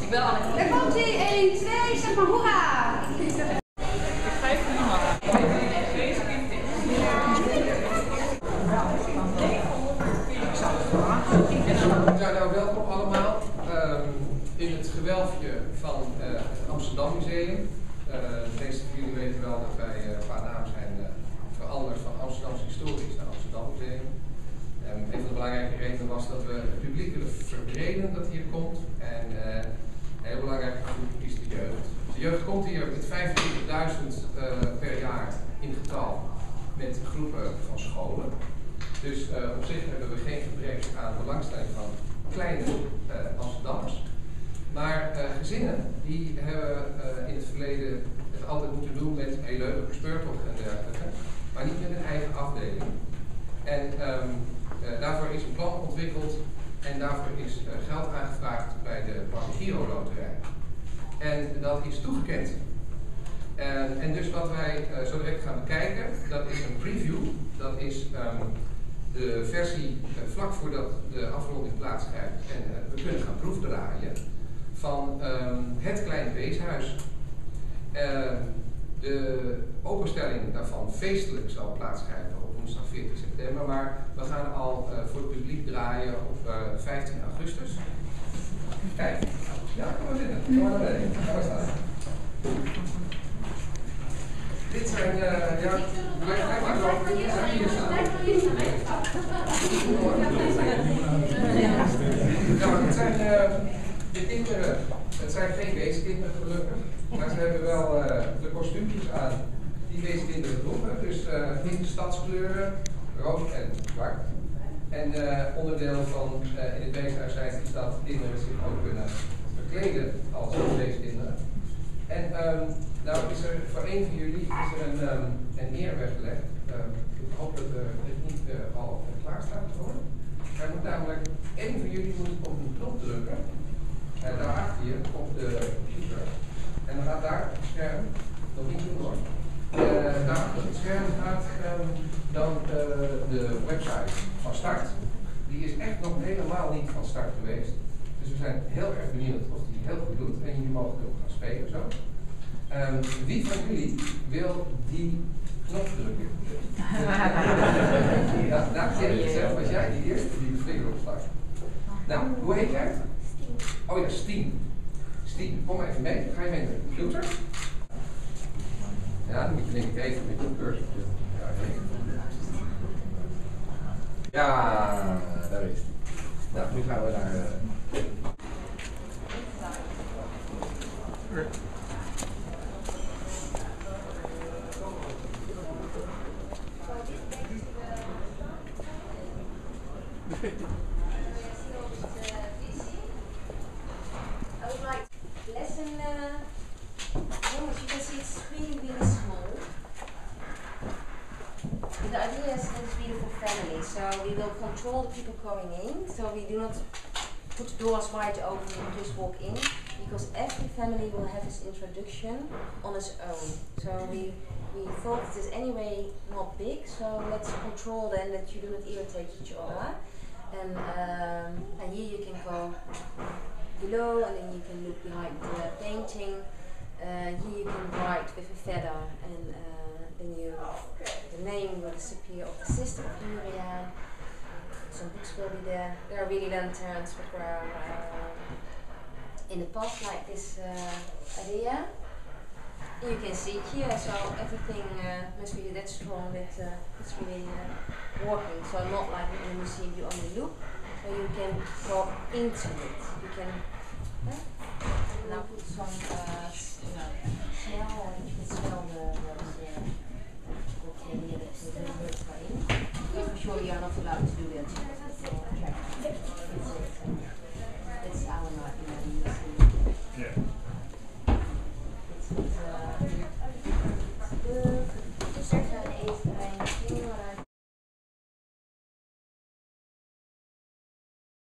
Ik ben Anneke. Daar komt ie. 1, 2, zeg maar hoera. Ik ga even die man. Nou, welkom allemaal in het gewelfje van het Amsterdam Museum. De meeste van jullie weten wel dat wij qua naam zijn veranderd van Amsterdamse Historisch naar Amsterdam Museum. Een van de belangrijke redenen was dat we het publiek willen verbreden dat hier komt. En heel belangrijk is de jeugd. De jeugd komt hier met 25.000 per jaar in getal met groepen van scholen. Dus op zich hebben we geen gebrek aan belangstelling van kleine Amsterdammers. Maar gezinnen die hebben in het verleden het altijd moeten doen met hele leuke speurtocht en dergelijke, maar niet met een eigen afdeling. En daarvoor is een plan ontwikkeld en daarvoor is geld aangevraagd bij de Bank Giro Loterij. En dat is toegekend. En dus wat wij zo direct gaan bekijken, dat is een preview. Dat is de versie vlak voordat de afronding plaatsgrijpt en we kunnen gaan proefdraaien van Het Kleine Weeshuis. De openstelling daarvan feestelijk zal plaatsgrijpen op woensdag 14 september, maar we gaan al voor het publiek draaien op 15 augustus. Kijk, ja, kom maar binnen. Kom maar naar beneden. Ga maar staan. Dit zijn, ja, blijf maar zo. Dit zijn hier staan. Ja, maar dit zijn de kinderen. Het zijn geen weeskinderen gelukkig, maar ze hebben wel de kostuumjes aan die weeskinderen droegen. Dus in stadskleuren, rood en zwart. En onderdeel van in het weeshuis zijn is dat kinderen zich ook kunnen verkleden als weeskinderen. En nou is er voor een van jullie is er een eer weggelegd. Ik hoop dat het niet al klaar staat te worden. Maar moet namelijk één van jullie moet op een knop drukken. En daarachter hier op de computer. En dan gaat daar het scherm, nog niet doen hoor. Daarachter het scherm gaat dan de website van start. Die is echt nog helemaal niet van start geweest. Dus we zijn heel erg benieuwd of die heel goed doet. En jullie mogen ook gaan spelen zo. Wie van jullie wil die knop drukken? Dat geeft het zelf, als jij die eerste die de vinger opslaat. Nou, hoe heet jij? Oh ja, Steam. Steam, kom maar even mee. Ga je mee naar de computer? Ja, dan moet je denk ik even met de cursor. Ja, daar is die. Nou, nu gaan we naar... I would like lesson. As you can see, it's really small. The idea is that it's really for families, so we will control the people coming in. So we do not put doors wide open and just walk in, because every family will have its introduction on its own. So we thought it is anyway not big, so let's control then that you do not irritate each other. And here you can go below, and then you can look behind the painting. Here you can write with a feather, and then the name will disappear of the sister of Julia. Some books will be there. There are really lanterns which were in the past, like this idea. You can see here, so everything must be that strong that it's really working. So not like in the museum you only look, so you can go into it. You can now put some.